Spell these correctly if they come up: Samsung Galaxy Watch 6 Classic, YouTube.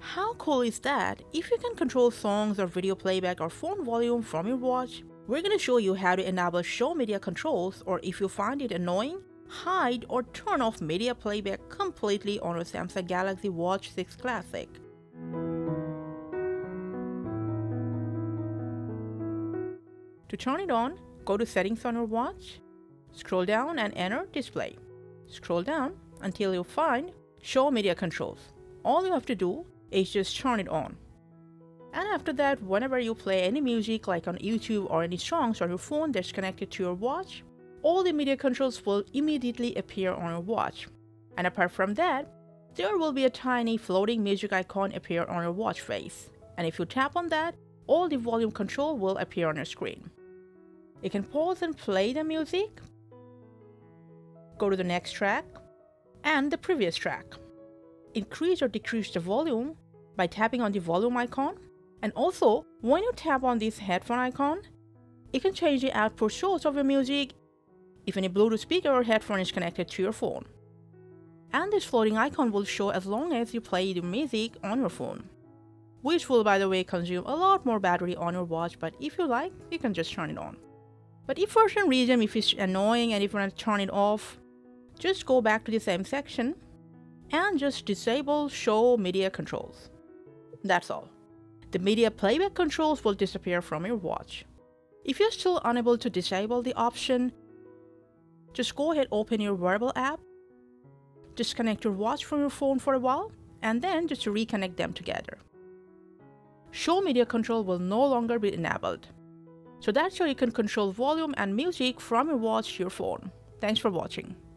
How cool is that? If you can control songs or video playback or phone volume from your watch, we're going to show you how to enable show media controls, or if you find it annoying, hide or turn off media playback completely on your Samsung Galaxy Watch 6 Classic. To turn it on, go to Settings on your watch, scroll down and enter Display. Scroll down until you find Show Media Controls. All you have to do is just turn it on. And after that, whenever you play any music like on YouTube or any songs on your phone that's connected to your watch, all the media controls will immediately appear on your watch. And apart from that, there will be a tiny floating music icon appear on your watch face. And if you tap on that, all the volume control will appear on your screen. You can pause and play the music, go to the next track, and the previous track. Increase or decrease the volume by tapping on the volume icon. And also, when you tap on this headphone icon, you can change the output source of your music if any Bluetooth speaker or headphone is connected to your phone. And this floating icon will show as long as you play the music on your phone, which will, by the way, consume a lot more battery on your watch, but if you like, you can just turn it on. But if for some reason, if it's annoying and if you want to turn it off, just go back to the same section and just disable Show Media Controls. That's all. The media playback controls will disappear from your watch. If you're still unable to disable the option, just go ahead, open your wearable app, disconnect your watch from your phone for a while, and then just reconnect them together. Show media control will no longer be enabled. So that's how you can control volume and music from your watch to your phone. Thanks for watching.